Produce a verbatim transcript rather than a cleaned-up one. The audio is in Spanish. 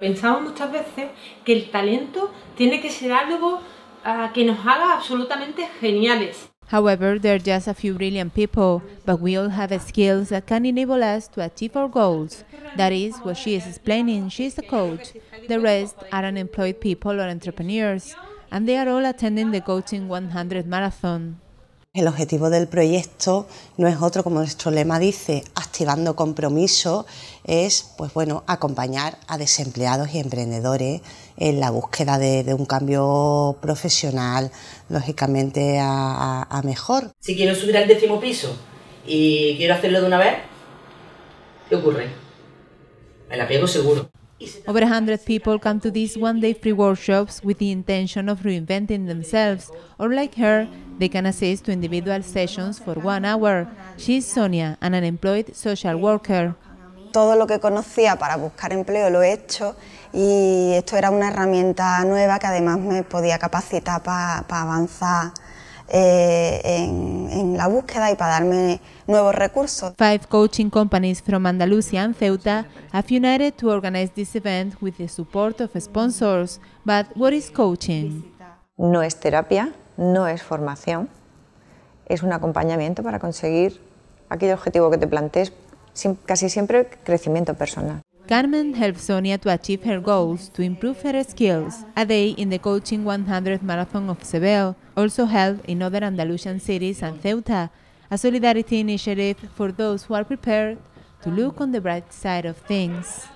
Pensamos muchas veces que el talento tiene que ser algo uh, que nos haga absolutamente geniales. However, there are just a few brilliant people, but we all have skills that can enable us to achieve our goals. That is what she is explaining. She is a coach. The rest are unemployed people or entrepreneurs, and they are all attending the Coaching one hundred Marathon. El objetivo del proyecto no es otro, como nuestro lema dice, activando compromiso, es pues bueno, acompañar a desempleados y emprendedores en la búsqueda de, de un cambio profesional, lógicamente a, a, a mejor. Si quiero subir al décimo piso y quiero hacerlo de una vez, ¿qué ocurre? Me la pego seguro. Over one hundred people come to these one-day free workshops with the intention of reinventing themselves, or like her, they can assist to individual sessions for one hour. She is Sonia, an unemployed social worker. Todo lo que conocía para buscar empleo lo he hecho, y esto era una herramienta nueva que además me podía capacitar para pa avanzar eh, en, en la búsqueda y para darme nuevos recursos. Five coaching companies from Andalusia and Ceuta have united to organize this event with the support of sponsors. But what is coaching? No es terapia, no es formación, es un acompañamiento para conseguir aquel objetivo que te plantees. Casi siempre crecimiento personal. Carmen helps Sonia to achieve her goals, to improve her skills. A day in the Coaching one hundred Marathon of Seville, also held in other Andalusian cities and Ceuta, a solidarity initiative for those who are prepared to look on the bright side of things.